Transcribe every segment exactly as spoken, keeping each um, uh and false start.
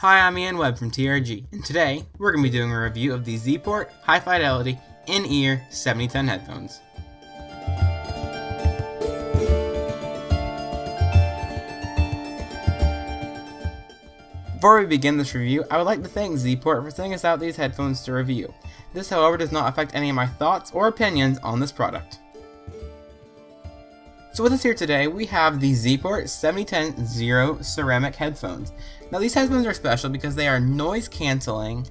Hi, I'm Ian Webb from T R G, and today we're going to be doing a review of the XePort High Fidelity In-Ear seventy ten headphones. Before we begin this review, I would like to thank XePort for sending us out these headphones to review. This, however, does not affect any of my thoughts or opinions on this product. So with us here today, we have the XePort seventy ten dash zero ceramic headphones. Now these headphones are special because they are noise cancelling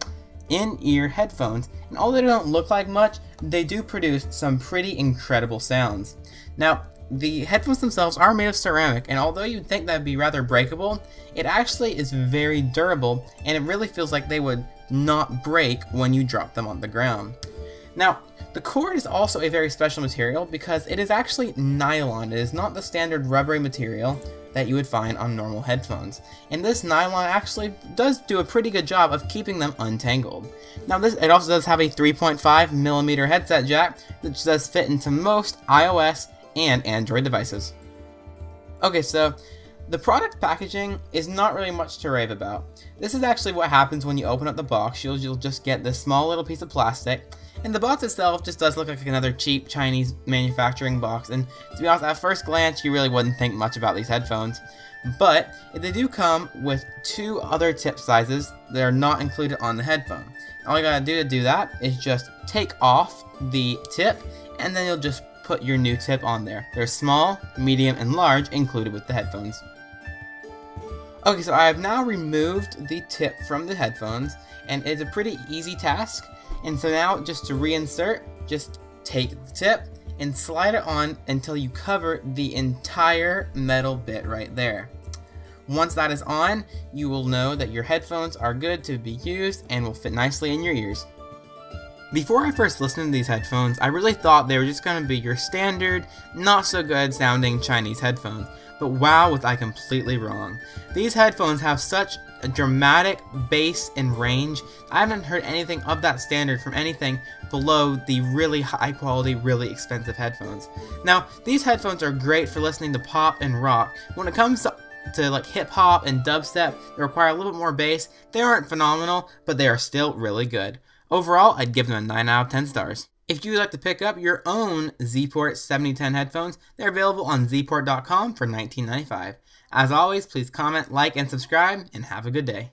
in-ear headphones, and although they don't look like much, they do produce some pretty incredible sounds. Now the headphones themselves are made of ceramic, and although you'd think that'd be rather breakable, it actually is very durable, and it really feels like they would not break when you drop them on the ground. Now, the cord is also a very special material because it is actually nylon. It is not the standard rubbery material that you would find on normal headphones. And this nylon actually does do a pretty good job of keeping them untangled. Now this, it also does have a three point five millimeter headset jack, which does fit into most iOS and Android devices. Okay, so the product packaging is not really much to rave about. This is actually what happens when you open up the box. You'll, you'll just get this small little piece of plastic, and the box itself just does look like another cheap Chinese manufacturing box, and to be honest, at first glance you really wouldn't think much about these headphones, but they do come with two other tip sizes that are not included on the headphone. All you gotta do to do that is just take off the tip, and then you'll just put your new tip on there. They're small, medium, and large included with the headphones. Okay, so I have now removed the tip from the headphones, and it's a pretty easy task. And so now, just to reinsert, just take the tip and slide it on until you cover the entire metal bit right there. Once that is on, you will know that your headphones are good to be used and will fit nicely in your ears. Before I first listened to these headphones, I really thought they were just going to be your standard, not so good sounding Chinese headphones, but wow, was I completely wrong. These headphones have such a dramatic bass and range. I haven't heard anything of that standard from anything below the really high quality, really expensive headphones. Now, these headphones are great for listening to pop and rock. When it comes to to like hip hop and dubstep that require a little bit more bass, they aren't phenomenal, but they are still really good. Overall, I'd give them a nine out of ten stars. If you would like to pick up your own XePort seventy ten headphones, they're available on xeport dot com for nineteen ninety-five. As always, please comment, like, and subscribe, and have a good day.